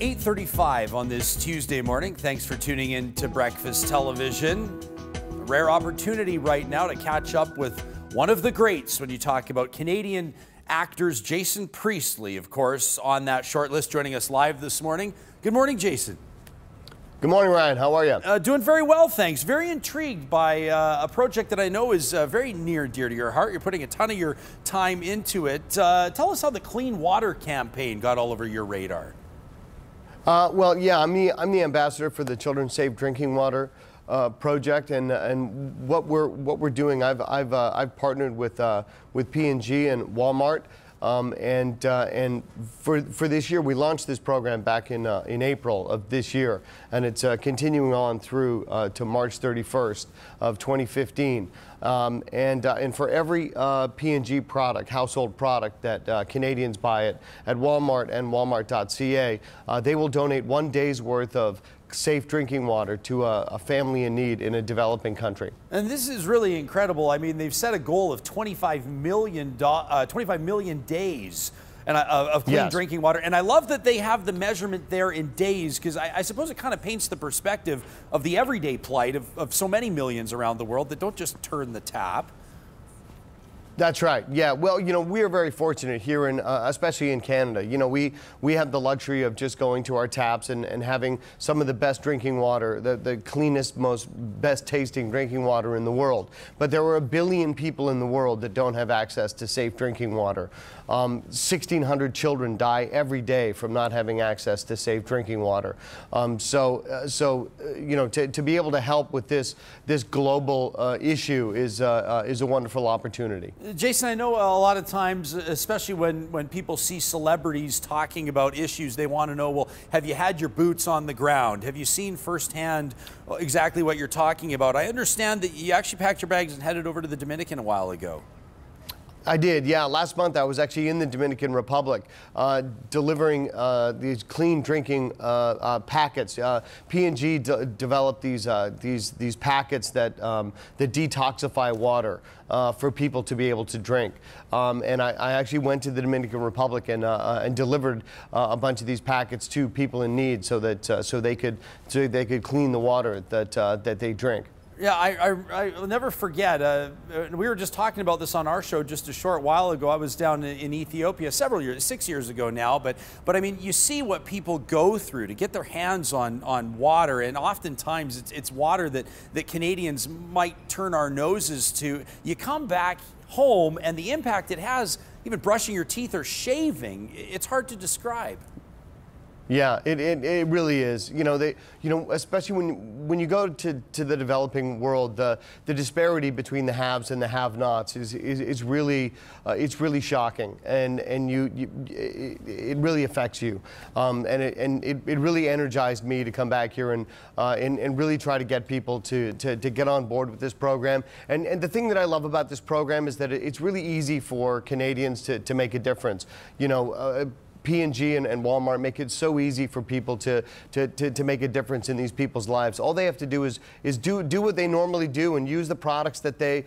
8:35 on this Tuesday morning. Thanks for tuning in to Breakfast Television. A rare opportunity right now to catch up with one of the greats when you talk about Canadian actors. Jason Priestley, of course, on that short list, joining us live this morning. Good morning, Jason. Good morning, Ryan. How are you? Doing very well, thanks. Very intrigued by a project that I know is very near and dear to your heart. You're putting a ton of your time into it. Tell us how the Clean Water Campaign got all over your radar. Well, yeah, I'm the ambassador for the Children's Safe Drinking Water project, and what we're doing. I've partnered with P&G and Walmart. And for this year, we launched this program back in April of this year, and it's continuing on through to March 31st of 2015. And for every P&G product, household product that Canadians buy at Walmart and Walmart.ca, they will donate one day's worth of safe drinking water to a family in need in a developing country. And this is really incredible. I mean, they've set a goal of 25 million days and of clean drinking water. And I love that they have the measurement there in days, because I suppose it kind of paints the perspective of the everyday plight of so many millions around the world that don't just turn the tap. That's right. Yeah. Well, you know, we are very fortunate here, especially in Canada. You know, we have the luxury of just going to our taps and having some of the best drinking water, the cleanest, most best tasting drinking water in the world. But there are a billion people in the world that don't have access to safe drinking water. 1,600 children die every day from not having access to safe drinking water. So you know, to be able to help with this global issue is a wonderful opportunity. Jason, I know a lot of times, especially when people see celebrities talking about issues, they want to know, well, have you had your boots on the ground? Have you seen firsthand exactly what you're talking about? I understand that you actually packed your bags and headed over to the Dominican a while ago. I did, yeah. Last month I was actually in the Dominican Republic delivering these clean drinking packets. P&G developed these packets that detoxify water for people to be able to drink. And I actually went to the Dominican Republic and delivered a bunch of these packets to people in need, so that so they could clean the water that that they drink. Yeah, I'll never forget, we were just talking about this on our show just a short while ago. I was down in Ethiopia several years, 6 years ago now, but I mean, you see what people go through to get their hands on water, and oftentimes it's water that Canadians might turn our noses to. You come back home and the impact it has, even brushing your teeth or shaving, it's hard to describe. Yeah, it really is. You know, especially when you go to the developing world, the disparity between the haves and the have-nots is really it's really shocking, and it really affects you. And it really energized me to come back here and really try to get people to get on board with this program. And the thing that I love about this program is that it's really easy for Canadians to make a difference. You know. P&G and Walmart make it so easy for people to make a difference in these people's lives. All they have to do is do what they normally do and use the products that they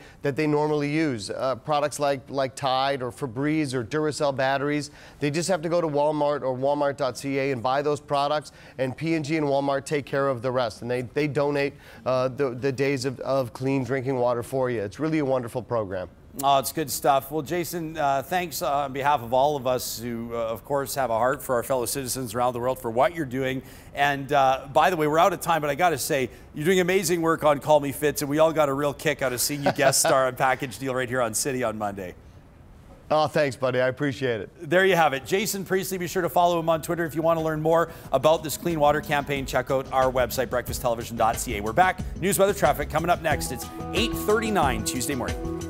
normally use. Products like Tide or Febreze or Duracell batteries. They just have to go to Walmart or Walmart.ca and buy those products, and P&G and Walmart take care of the rest, and they donate the days of clean drinking water for you. It's really a wonderful program. Oh, it's good stuff. Well, Jason, thanks on behalf of all of us who, of course, have a heart for our fellow citizens around the world for what you're doing. And by the way, we're out of time, but I got to say, you're doing amazing work on Call Me Fitz, and we all got a real kick out of seeing you guest star on Package Deal right here on City on Monday. Oh, thanks, buddy. I appreciate it. There you have it. Jason Priestley. Be sure to follow him on Twitter. If you want to learn more about this clean water campaign, check out our website, breakfasttelevision.ca. We're back. News, weather, traffic coming up next. It's 8:39 Tuesday morning.